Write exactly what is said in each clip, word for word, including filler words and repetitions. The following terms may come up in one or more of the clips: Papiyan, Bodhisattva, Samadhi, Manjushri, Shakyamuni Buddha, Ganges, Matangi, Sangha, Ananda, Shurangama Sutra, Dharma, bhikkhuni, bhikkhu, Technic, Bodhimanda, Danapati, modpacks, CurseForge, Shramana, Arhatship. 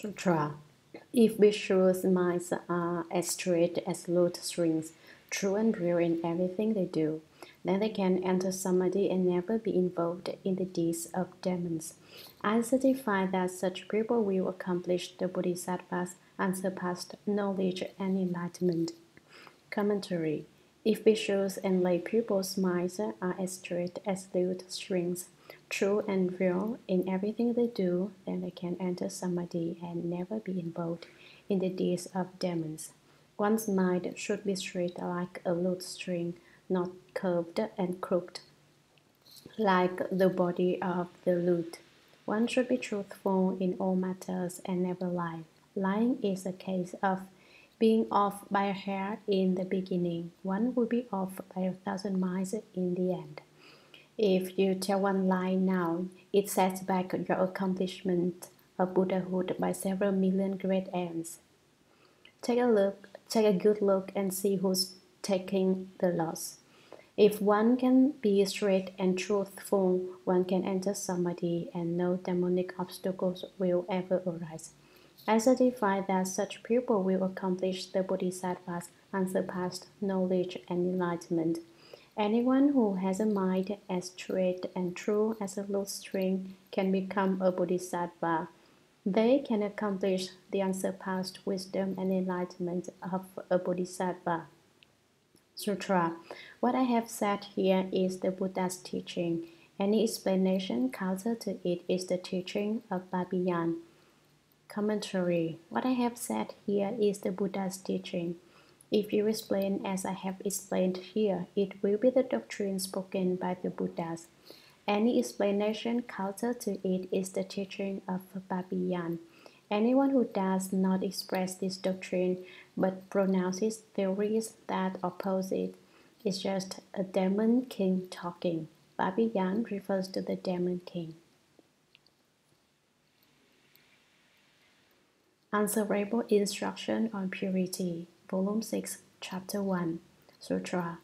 Sutra. If bhikkhus' minds are as straight as lotus strings, true and pure in everything they do, then they can enter Samadhi and never be involved in the deeds of demons. I certify that such people will accomplish the Bodhisattva's unsurpassed knowledge and enlightenment. Commentary. If bhikkhus and lay people's minds are as straight as lotus strings, true and real in everything they do, then they can enter Samadhi and never be involved in the deeds of demons. One's mind should be straight like a lotus string, not curved and crooked like the body of the lute. One should be truthful in all matters and never lie. Lying is a case of being off by a hair in the beginning. One will be off by a thousand miles in the end. If you tell one lie now, it sets back your accomplishment of Buddhahood by several million great ends. Take a look, take a good look and see who's taking the loss. If one can be straight and truthful, one can enter Samadhi and no demonic obstacles will ever arise. I certify that such people will accomplish the Bodhisattva's unsurpassed knowledge and enlightenment. Anyone who has a mind as straight and true as a lotus string can become a Bodhisattva. They can accomplish the unsurpassed wisdom and enlightenment of a Bodhisattva. Sutra. What I have said here is the Buddha's teaching. Any explanation counter to it is the teaching of Papiyan. Commentary. What I have said here is the Buddha's teaching. If you explain as I have explained here, it will be the doctrine spoken by the Buddhas. Any explanation counter to it is the teaching of Papiyan. Anyone who does not express this doctrine but pronounces theories that oppose it is just a demon king talking. Papiyan refers to the demon king. Answerable Instruction on Purity, Volume six, Chapter one, Sutra.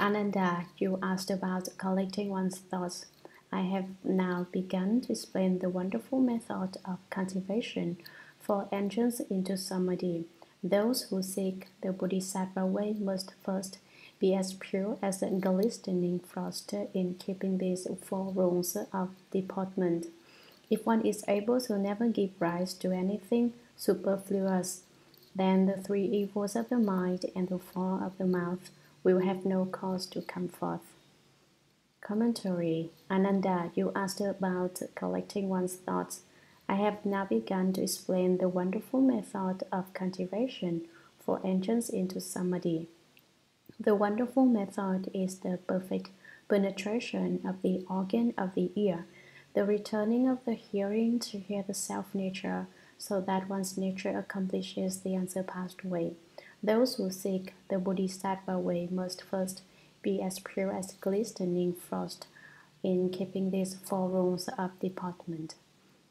Ananda, you asked about collecting one's thoughts. I have now begun to explain the wonderful method of cultivation for entrance into Samadhi. Those who seek the Bodhisattva way must first be as pure as the glistening frost in keeping these four rules of deportment. If one is able to never give rise to anything superfluous, then the three evils of the mind and the four of the mouth will have no cause to come forth. Commentary. Ananda, you asked about collecting one's thoughts. I have now begun to explain the wonderful method of cultivation for entrance into Samadhi. The wonderful method is the perfect penetration of the organ of the ear, the returning of the hearing to hear the self-nature, so that one's nature accomplishes the unsurpassed way. Those who seek the Bodhisattva way must first be as pure as glistening frost in keeping these four rules of deportment.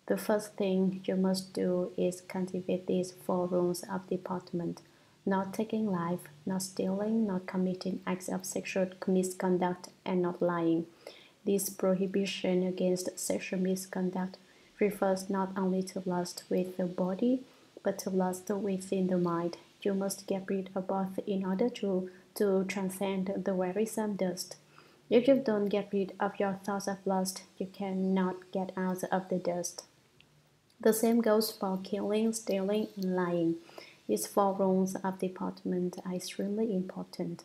The first thing you must do is cultivate these four rules of deportment: not taking life, not stealing, not committing acts of sexual misconduct, and not lying. This prohibition against sexual misconduct refers not only to lust with the body, but to lust within the mind. You must get rid of both in order to, to transcend the wearisome dust. If you don't get rid of your thoughts of lust, you cannot get out of the dust. The same goes for killing, stealing, and lying. These four rules of deportment are extremely important.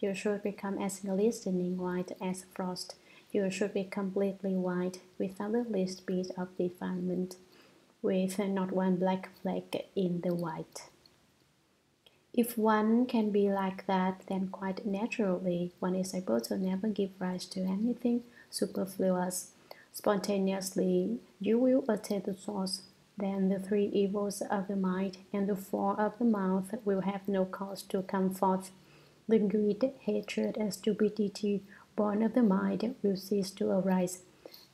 You should become as glistening white as frost. You should be completely white, without the least bit of defilement, with not one black fleck in the white. If one can be like that, then quite naturally, one is able to never give rise to anything superfluous. Spontaneously, you will attain the source. Then the three evils of the mind and the four of the mouth will have no cause to come forth. The greed, hatred, and stupidity born of the mind will cease to arise,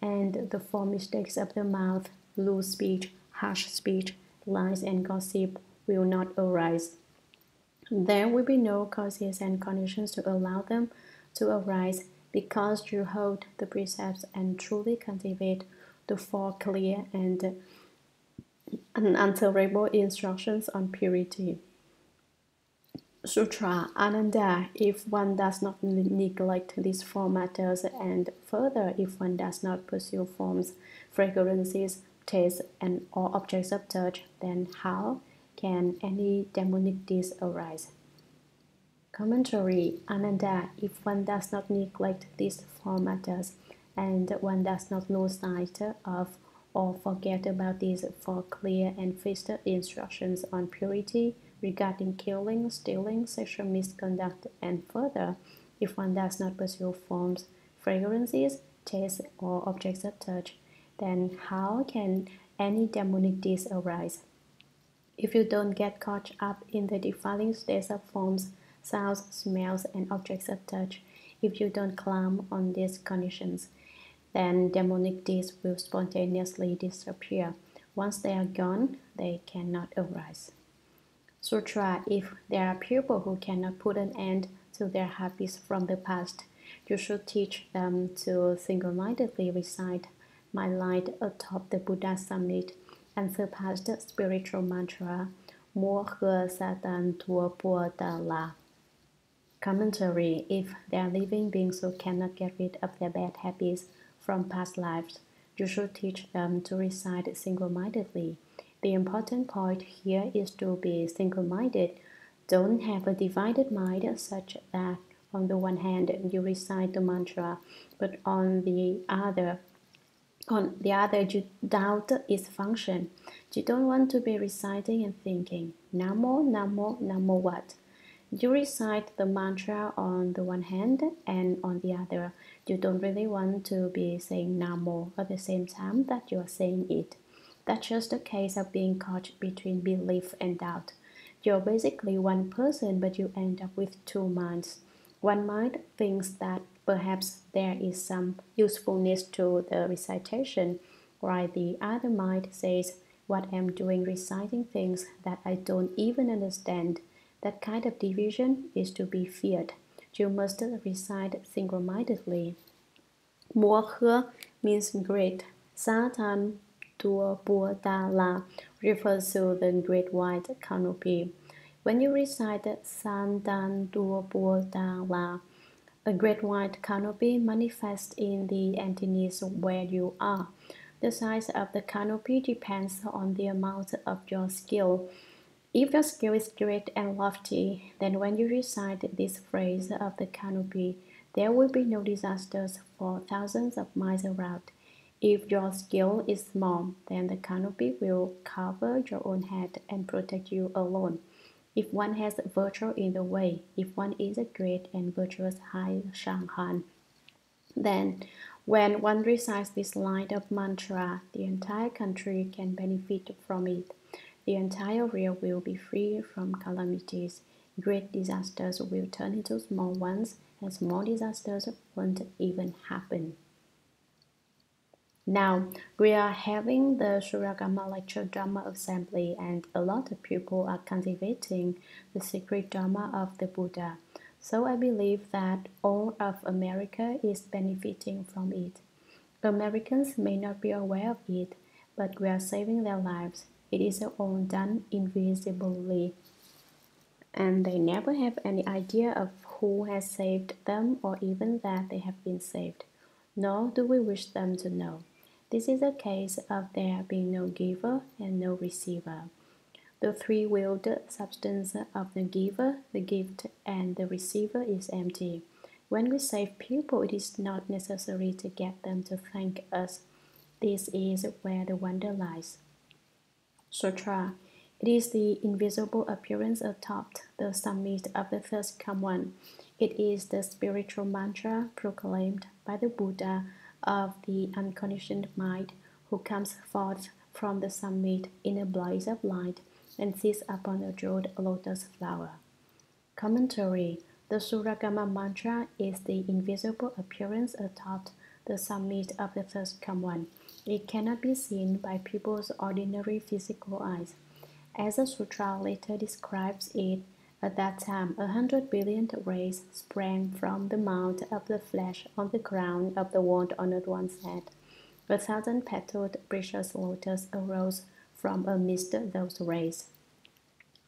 and the four mistakes of the mouth, loose speech, harsh speech, lies, and gossip, will not arise. There will be no causes and conditions to allow them to arise, because you hold the precepts and truly cultivate the four clear and and answerable instructions on purity. Sutra Ananda. If one does not neglect these four matters, and further, if one does not pursue forms, fragrances, tastes, and all objects of touch, then how can any demonic deeds arise? Commentary Ananda. If one does not neglect these four matters, and one does not lose sight of or forget about these four clear and fixed instructions on purity, regarding killing, stealing, sexual misconduct, and further, if one does not pursue forms, fragrances, tastes, or objects of touch, then how can any demonic deeds arise? If you don't get caught up in the defiling states of forms, sounds, smells, and objects of touch, if you don't climb on these conditions, then demonic deeds will spontaneously disappear. Once they are gone, they cannot arise. Sutra. If there are people who cannot put an end to their habits from the past, you should teach them to single-mindedly recite my light atop the Buddha's summit and surpass the spiritual mantra Mo He Satan Tua Pua Ta La. Commentary. If there are living beings who cannot get rid of their bad habits from past lives, you should teach them to recite single-mindedly. The important point here is to be single-minded. Don't have a divided mind such that on the one hand you recite the mantra, but on the other, on the other you doubt its function. You don't want to be reciting and thinking, Namo, Namo, Namo what? You recite the mantra on the one hand, and on the other, you don't really want to be saying Namo at the same time that you are saying it. That's just a case of being caught between belief and doubt. You're basically one person, but you end up with two minds. One mind thinks that perhaps there is some usefulness to the recitation, while the other mind says, what am I doing reciting things that I don't even understand? That kind of division is to be feared. You must recite single-mindedly. Mo He means great. Satan Tua Pua Ta La refers to the great white canopy. When you recite Satan Tua Pua Ta La, a great white canopy manifests in the entities where you are. The size of the canopy depends on the amount of your skill. If your skill is great and lofty, then when you recite this phrase of the canopy, there will be no disasters for thousands of miles around. If your skill is small, then the canopy will cover your own head and protect you alone. If one has virtue in the way, if one is a great and virtuous high Shanghan, then when one recites this line of mantra, the entire country can benefit from it. The entire realm will be free from calamities. Great disasters will turn into small ones, and small disasters won't even happen. Now, we are having the Shurangama Lecture Dharma Assembly, and a lot of people are cultivating the secret Dharma of the Buddha. So I believe that all of America is benefiting from it. Americans may not be aware of it, but we are saving their lives. It is all done invisibly, and they never have any idea of who has saved them or even that they have been saved. Nor do we wish them to know. This is a case of there being no giver and no receiver. The three-wheeled substance of the giver, the gift, and the receiver is empty. When we save people, it is not necessary to get them to thank us. This is where the wonder lies. Sutra. It is the invisible appearance atop the summit of the first Kamwan. It is the spiritual mantra proclaimed by the Buddha of the unconditioned mind, who comes forth from the summit in a blaze of light and sits upon a jeweled lotus flower. Commentary. The Shurangama mantra is the invisible appearance atop the summit of the first Kamwan. It cannot be seen by people's ordinary physical eyes. As a sutra later describes it, at that time, a hundred billion rays sprang from the mount of the flesh on the crown of the world honored one's head. A thousand petaled precious lotus arose from amidst those rays.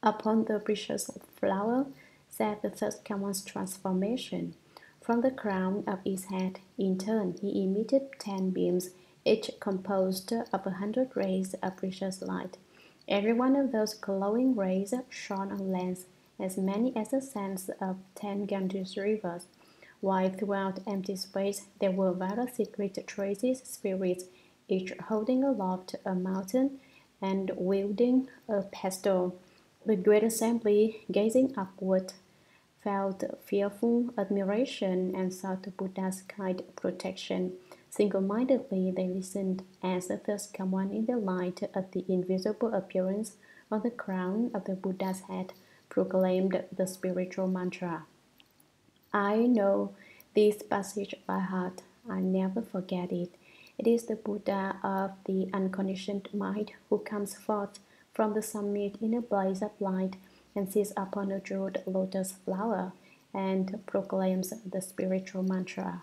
Upon the precious flower sat the third Kamon's transformation. From the crown of his head, in turn, he emitted ten beams, each composed of a hundred rays of precious light. Every one of those glowing rays shone on lands, as many as the sands of ten Ganges rivers, while throughout empty space there were various secret traces, spirits, each holding aloft a mountain and wielding a pestle. The great assembly, gazing upward, felt fearful admiration and sought Buddha's kind protection. Single-mindedly they listened as the first Kamon in the light of the invisible appearance on the crown of the Buddha's head proclaimed the spiritual mantra. I know this passage by heart. I never forget it. It is the Buddha of the unconditioned mind who comes forth from the summit in a blaze of light and sits upon a jeweled lotus flower and proclaims the spiritual mantra.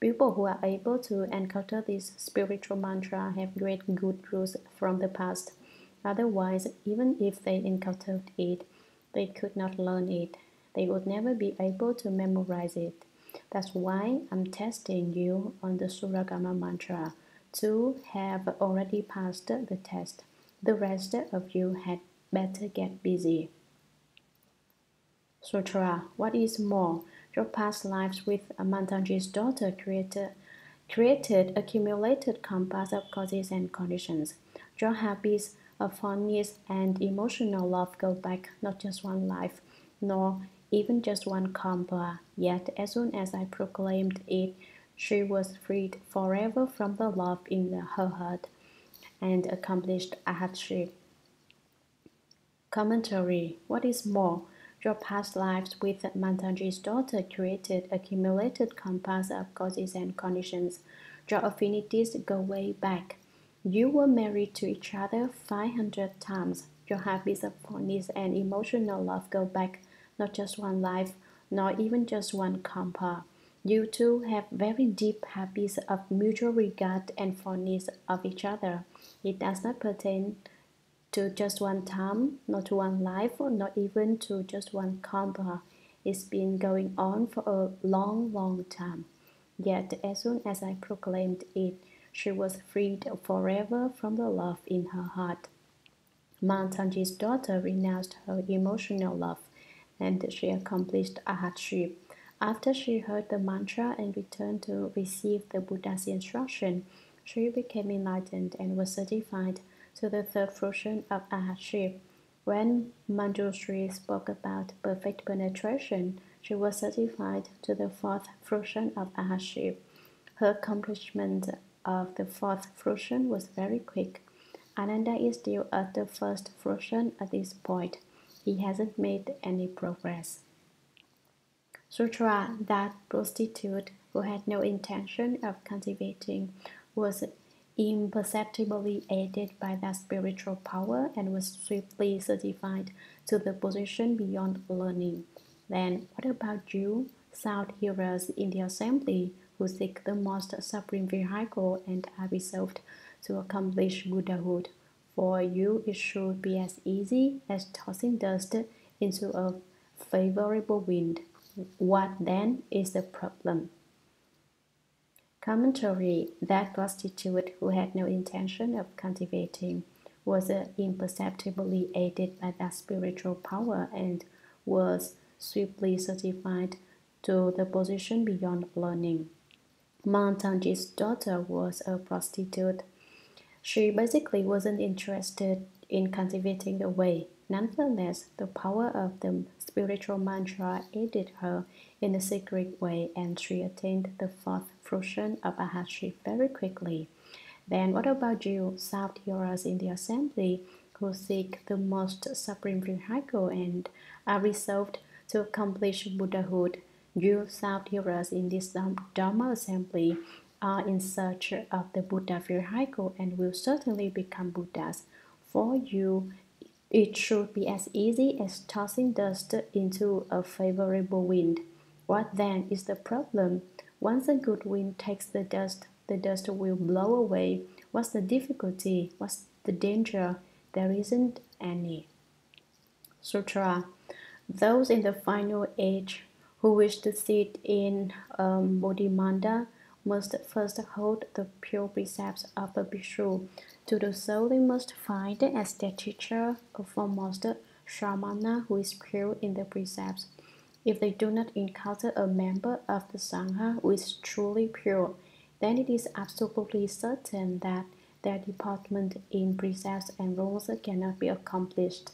People who are able to encounter this spiritual mantra have great good rules from the past. Otherwise, even if they encountered it, they could not learn it. They would never be able to memorize it. That's why I'm testing you on the Shurangama mantra. Two have already passed the test. The rest of you had better get busy. Sutra. What is more, your past lives with Matangi's daughter created, created accumulated compass of causes and conditions. Your habits of fondness and emotional love go back not just one life, nor even just one compass. Yet, as soon as I proclaimed it, she was freed forever from the love in her heart and accomplished Arhatship. Commentary. What is more, your past lives with Matangi's daughter created accumulated compass of causes and conditions. Your affinities go way back. You were married to each other five hundred times. Your habits of fondness and emotional love go back not just one life, nor even just one compass. You two have very deep habits of mutual regard and fondness of each other. It does not pertain to just one time, not to one life, or not even to just one compass. It's been going on for a long, long time. Yet, as soon as I proclaimed it, she was freed forever from the love in her heart. Matangi's daughter renounced her emotional love, and she accomplished Arhatship. After she heard the mantra and returned to receive the Buddha's instruction, she became enlightened and was certified to the third fruition of Arhatship. When Manjushri spoke about perfect penetration, she was certified to the fourth fruition of Arhatship. Her accomplishment of the fourth fruition was very quick. Ananda is still at the first fruition at this point. He hasn't made any progress. Sutra. That prostitute who had no intention of cultivating was imperceptibly aided by that spiritual power and was swiftly certified to the position beyond learning. Then, what about you, sound hearers in the assembly, who seek the most supreme vehicle and are resolved to accomplish Buddhahood? For you, it should be as easy as tossing dust into a favorable wind. What then is the problem? Commentary. That prostitute who had no intention of cultivating was uh, imperceptibly aided by that spiritual power and was swiftly certified to the position beyond learning. Matangi's daughter was a prostitute. She basically wasn't interested in cultivating the way. Nonetheless, the power of the spiritual mantra aided her in a secret way, and she attained the fourth fruition of Arhatship very quickly. Then what about you, sound hearers in the assembly, who seek the most supreme vehicle and are resolved to accomplish Buddhahood? You, sound hearers in this Dhamma assembly, are in search of the Buddha vehicle and will certainly become Buddhas. For you, it should be as easy as tossing dust into a favorable wind. What then is the problem? Once a good wind takes the dust, the dust will blow away. What's the difficulty? What's the danger? there isn't any. Sutra. Those in the final age who wish to sit in um, Bodhimanda must first hold the pure precepts of a bhikkhu. To do so, they must find as their teacher a foremost Shramana who is skilled in the precepts. If they do not encounter a member of the Sangha who is truly pure, then it is absolutely certain that their department in precepts and rules cannot be accomplished.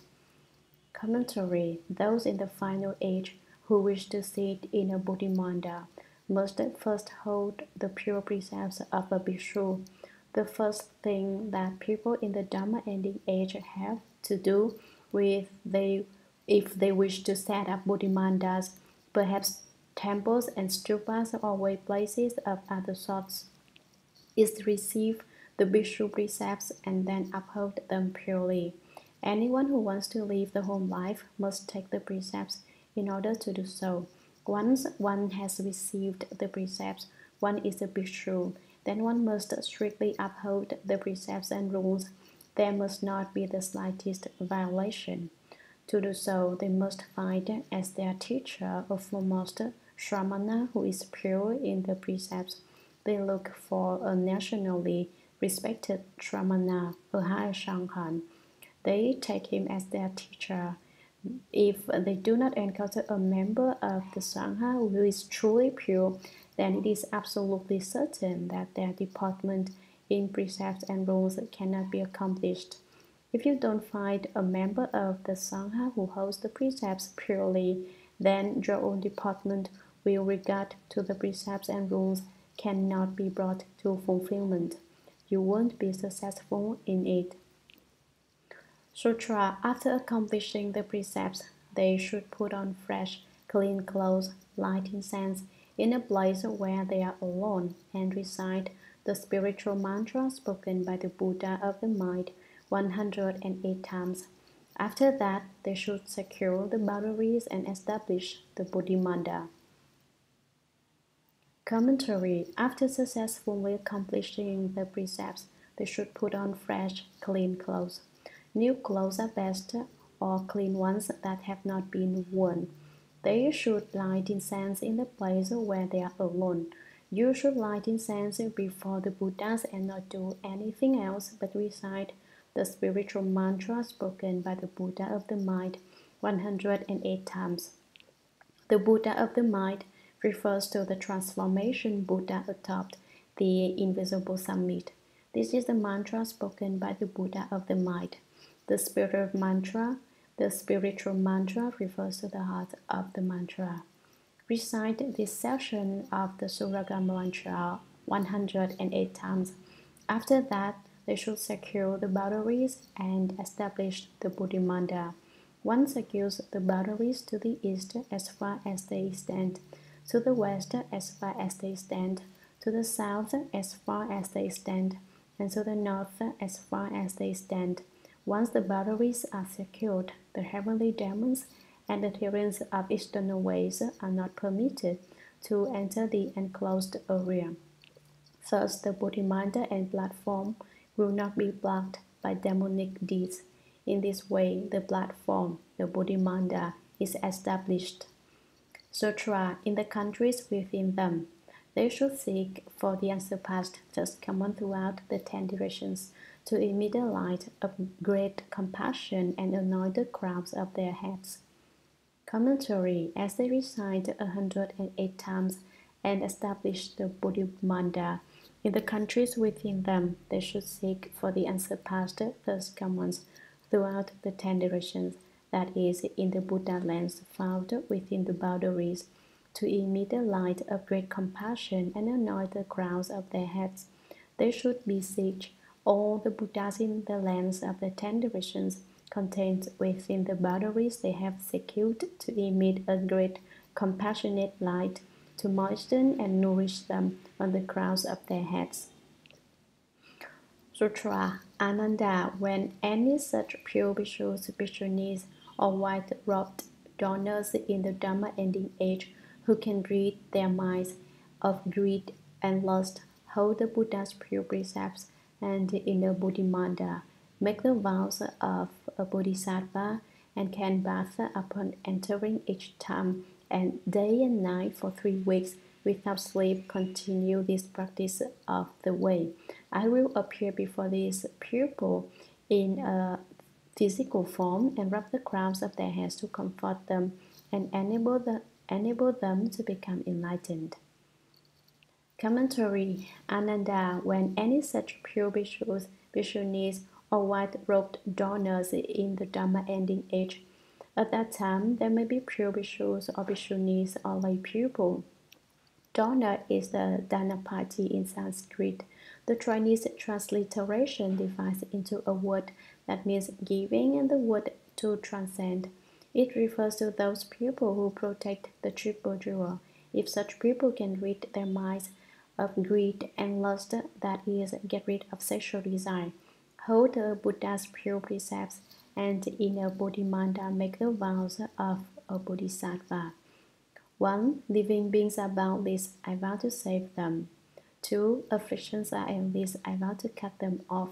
Commentary. Those in the final age who wish to sit in a Bodhimanda must first hold the pure precepts of a bhikkhu. The first thing that people in the Dharma ending age have to do with they if they wish to set up Bodhimandas, perhaps temples and stupas or way places of other sorts, is to receive the bhikkhu precepts and then uphold them purely. Anyone who wants to live the home life must take the precepts in order to do so. Once one has received the precepts, one is a bhikkhu. Then one must strictly uphold the precepts and rules. There must not be the slightest violation. To do so, they must find as their teacher a foremost Shramana who is pure in the precepts. They look for a nationally respected Shramana, a high Sangha. They take him as their teacher. If they do not encounter a member of the Sangha who is truly pure, then it is absolutely certain that their department in precepts and rules cannot be accomplished. If you don't find a member of the Sangha who holds the precepts purely, then your own department with regard to the precepts and rules cannot be brought to fulfillment. You won't be successful in it. Sutra. After accomplishing the precepts, they should put on fresh, clean clothes, light incense, in a place where they are alone, and recite the spiritual mantra spoken by the Buddha of the mind one hundred eight times. After that, they should secure the boundaries and establish the Bodhimanda. Commentary. After successfully accomplishing the precepts, they should put on fresh, clean clothes. New clothes are best, or clean ones that have not been worn. They should light incense in the place where they are alone. You should light incense before the Buddhas and not do anything else but recite the spiritual mantra spoken by the Buddha of the mind one hundred eight times. The Buddha of the mind refers to the transformation Buddha atop the invisible summit. This is the mantra spoken by the Buddha of the mind. The spirit mantra. The spiritual mantra refers to the heart of the mantra. Recite this section of the Shurangama mantra one hundred eight times. After that, they should secure the boundaries and establish the Bodhimanda. One secures the boundaries to the east as far as they extend, to the west as far as they extend, to the south as far as they extend, and to the north as far as they extend. Once the boundaries are secured, the heavenly demons and adherents of external ways are not permitted to enter the enclosed area. Thus, the Bodhimanda and platform will not be blocked by demonic deeds. In this way, the platform, the Bodhimanda, is established. Sutra. In the countries within them, they should seek for the unsurpassed just common throughout the ten directions, to emit the light of great compassion and anoint the crowns of their heads. Commentary. As they recite one hundred eight times and establish the Bodhimanda, in the countries within them, they should seek for the unsurpassed first commons throughout the ten directions, that is, in the Buddha lands found within the boundaries, to emit the light of great compassion and anoint the crowns of their heads. They should besiege all the Buddhas in the lands of the ten directions contained within the boundaries they have secured to emit a great compassionate light to moisten and nourish them on the crowns of their heads. Sutra. Ananda. When any such pure bhikkhus, bhikkhunis, or white-robed donors in the Dharma ending age who can rid their minds of greed and lust hold the Buddha's pure precepts and in the Bodhimanda, make the vows of a Bodhisattva, and can bathe upon entering each time, and day and night for three weeks without sleep continue this practice of the way. I will appear before this pupil in a physical form and rub the crowns of their heads to comfort them and enable, the, enable them to become enlightened. Commentary. Ananda, when any such pure bhikkhus, bhikkhunis, or white-robed donors in the Dharma ending age, at that time there may be pure bhikkhus or bhikkhunis or lay pupil. Donor is the Danapati in Sanskrit. The Chinese transliteration divides into a word that means giving and the word to transcend. It refers to those people who protect the triple jewel. If such people can rid their minds of greed and lust, that is, get rid of sexual desire, hold the Buddha's pure precepts, and in a Bodhimanda make the vows of a Bodhisattva. One, living beings are boundless, I vow to save them. Two, afflictions are endless, I vow to cut them off.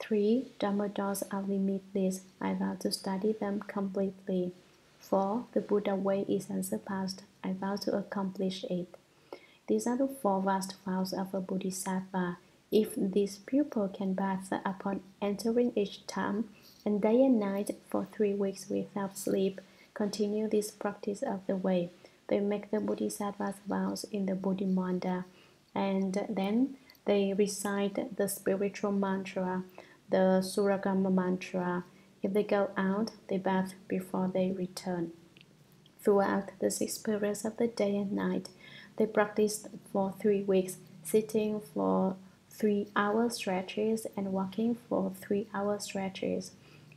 Three, Dharma doors are limitless, I vow to study them completely. Four, the Buddha way is unsurpassed, I vow to accomplish it. These are the four vast vows of a Bodhisattva. If this pupil can bathe upon entering each time, and day and night for three weeks without sleep, continue this practice of the way, they make the Bodhisattva's vows in the Bodhimanda, and then they recite the spiritual mantra, the Shurangama mantra. If they go out, they bathe before they return. Throughout the six periods of the day and night, they practiced for three weeks, sitting for three-hour stretches and walking for three-hour stretches.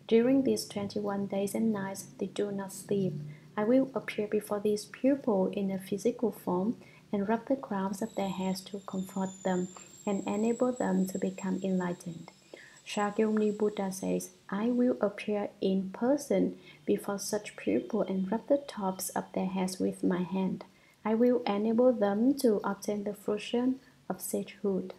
During these twenty-one days and nights, they do not sleep. I will appear before these pupils in a physical form and rub the crowns of their heads to comfort them and enable them to become enlightened. Shakyamuni Buddha says, I will appear in person before such pupils and rub the tops of their heads with my hand. I will enable them to obtain the fruition of sagehood.